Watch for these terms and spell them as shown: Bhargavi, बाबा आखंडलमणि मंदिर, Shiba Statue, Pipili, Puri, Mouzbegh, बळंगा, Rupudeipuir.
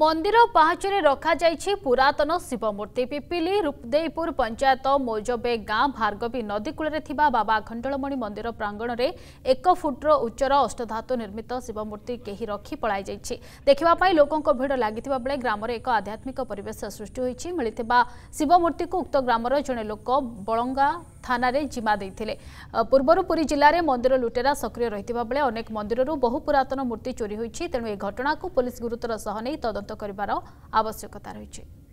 मंदिर पाहाचरे रखा जायछि पुरातन शिवमूर्ति। पिपिली रूपदेईपुर पंचायत मौजबेग गां भार्गवी नदी कूल थिबा बाबा अखंडलमणि मंदिर प्रांगण में 1 फुट उच्चर अष्टधातु निर्मित शिवमूर्ति केही रखी पळाई जायछि। देखिबा पई लोकंको भीड़ लागिथिबा बेले ग्राम में एक आध्यात्मिक परिवेश सृष्टि होईछि। मिलिथिबा शिवमूर्ति को उक्त ग्रामर जणे लोक बळंगा थाना रे जिमा देइथिले। पूर्वरु पुरी जिले में मंदिर लुटेरा सक्रिय रहिथिबा बेले अनेक मंदिररु बहु पुरातन मूर्ति चोरी होईछि। तेणु ए घटना को पुलिस गुरुतर सह नै तदंत करबार आवश्यकता रहिछि।